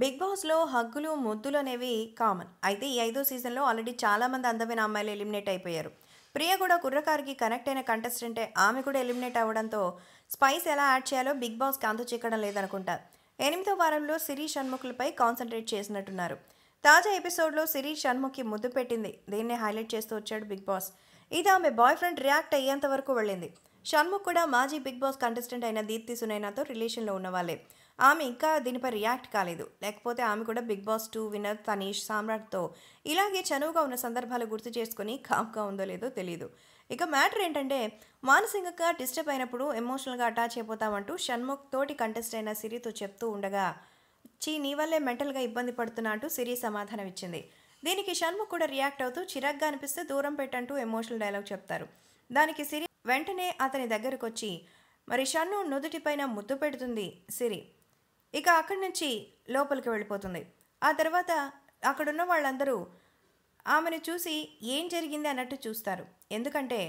Big బాస్లో హగ్గులు ముద్దులు అనేవి కామన్. అయితే ఈ 5వ సీజన్లో ఆల్రెడీ చాలామంది అందమైన అమ్మాయిలు ఎలిమినేట్ అయిపోయారు. ప్రియ కూడా కుర్రకార్కి కనెక్ట్ అయిన కంటెస్టెంటే, ఆమె కూడా ఎలిమినేట్ అవ్వడంతో స్పైస్ ఎలా యాడ్ చేయాలో బిగ్ బాస్కి అంతు చిక్కడం లేదనుకుంటా. 8వ వారంలో సిరి షణ్ముఖ్లపై కాన్సన్ట్రేట్ చేసినట్టున్నారు. తాజా ఎపిసోడ్లో సిరి షణ్ముఖ్కి ముద్దు పెట్టింది, దీన్నే హైలైట్ చేస్తూ వచ్చాడు బిగ్ బాస్. ఇది ఆమె బాయ్ ఫ్రెండ్ రియాక్ట్ అయ్యేంత వరకు వెళ్ళింది. షణ్ముఖ్ కూడా మాజీ బిగ్ బాస్ కంటెస్టెంట్ అయిన దీప్తి సునైనాతో రిలేషన్లో ఉన్నవాళ్ళే. ఆమె ఇంకా దీనిపై రియాక్ట్ కాలేదు, లేకపోతే ఆమె కూడా బిగ్ బాస్ 2 విన్నర్ తనీష్ సామ్రాట్తో ఇలాగే చనువుగా ఉన్న సందర్భాలు గుర్తు చేసుకుని కామ్గా ఉందో లేదో తెలియదు. ఇక మ్యాటర్ ఏంటంటే, మానసికంగా డిస్టర్బ్ అయినప్పుడు ఎమోషనల్గా అటాచ్ అయిపోతామంటూ షణ్ముఖ్ తోటి కంటెస్టెంట్ అయిన సిరితో చెప్తూ ఉండగా, నీ వల్లే మెంటల్గా ఇబ్బంది పడుతున్నా అంటూ సిరి సమాధానం ఇచ్చింది. దీనికి షణ్ముఖ్ కూడా రియాక్ట్ అవుతూ చిరాగ్గా అనిపిస్తే దూరం పెట్టంటూ ఎమోషనల్ డైలాగ్ చెప్తారు. దానికి సిరి వెంటనే అతని దగ్గరకు వచ్చి మరి షన్ను నుదుటిపైన ముద్దు పెడుతుంది సిరి. ఇక అక్కడి నుంచి లోపలికి వెళ్ళిపోతుంది. ఆ తర్వాత అక్కడున్న వాళ్ళందరూ ఆమెను చూసి ఏం జరిగింది అన్నట్టు చూస్తారు. ఎందుకంటే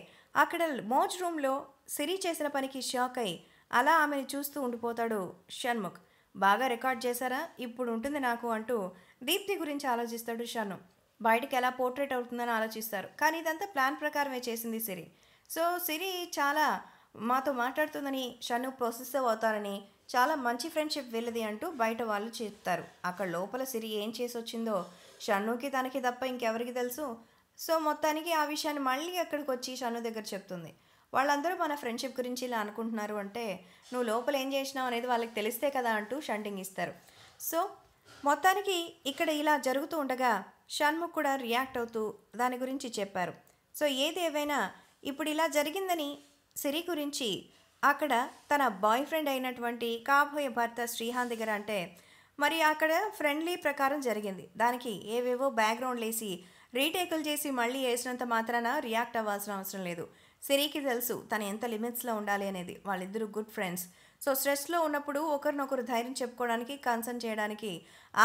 అక్కడ మోజ్ రూమ్లో సిరి చేసిన పనికి షాక్ అయి అలా ఆమెను చూస్తూ ఉండిపోతాడు షణ్ముఖ్. బాగా రికార్డ్ చేశారా, ఇప్పుడు ఉంటుంది నాకు అంటూ దీప్తి గురించి ఆలోచిస్తాడు షణ్ముఖ్. బయటకు ఎలా పోర్ట్రేట్ అవుతుందని ఆలోచిస్తారు, కానీ ఇదంతా ప్లాన్ ప్రకారమే చేసింది సిరి. సో సిరి చాలా మాతో మాట్లాడుతుందని, షన్ను ప్రొసెసివ్ అవుతారని, చాలా మంచి ఫ్రెండ్షిప్ వెళ్ళింది అంటూ బయట వాళ్ళు చెప్తారు. అక్కడ లోపల సిరి ఏం చేసి వచ్చిందో షన్నుకి తనకి తప్ప ఇంకెవరికి తెలుసు. సో మొత్తానికి ఆ విషయాన్ని మళ్ళీ అక్కడికి వచ్చి షన్ను దగ్గర చెప్తుంది. వాళ్ళందరూ మన ఫ్రెండ్షిప్ గురించి ఇలా అనుకుంటున్నారు అంటే నువ్వు లోపల ఏం చేసినావు అనేది వాళ్ళకి తెలిస్తే కదా అంటూ షంటింగ్ ఇస్తారు. సో మొత్తానికి ఇక్కడ ఇలా జరుగుతూ ఉండగా షణ్ముఖ్ కూడా రియాక్ట్ అవుతూ దాని గురించి చెప్పారు. సో ఏది ఏవైనా ఇప్పుడు ఇలా జరిగిందని సిరి గురించి అక్కడ తన బాయ్ ఫ్రెండ్ అయినటువంటి కాబోయే భర్త శ్రీహాన్ దగ్గర అంటే మరి అక్కడ ఫ్రెండ్లీ ప్రకారం జరిగింది, దానికి ఏవేవో బ్యాక్గ్రౌండ్లు వేసి రీటేకులు చేసి మళ్ళీ వేసినంత మాత్రాన రియాక్ట్ అవ్వాల్సిన అవసరం లేదు. సిరికి తెలుసు తను ఎంత లిమిట్స్లో ఉండాలి అనేది. వాళ్ళిద్దరూ గుడ్ ఫ్రెండ్స్. సో స్ట్రెస్లో ఉన్నప్పుడు ఒకరినొకరు ధైర్యం చెప్పుకోవడానికి, కన్సర్న్ చేయడానికి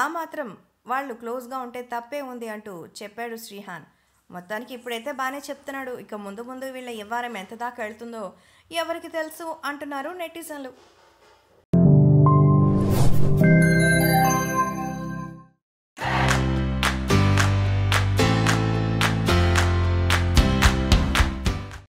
ఆ మాత్రం వాళ్ళు క్లోజ్గా ఉంటే తప్పే ఉంది అంటూ చెప్పాడు శ్రీహాన్. మొత్తానికి ఇప్పుడైతే బాగానే చెప్తున్నాడు, ఇక ముందు వీళ్ళ వ్యవహారం ఎంత దాకా వెళ్తుందో ఎవరికి తెలుసు అంటున్నారు నెటిజన్లు.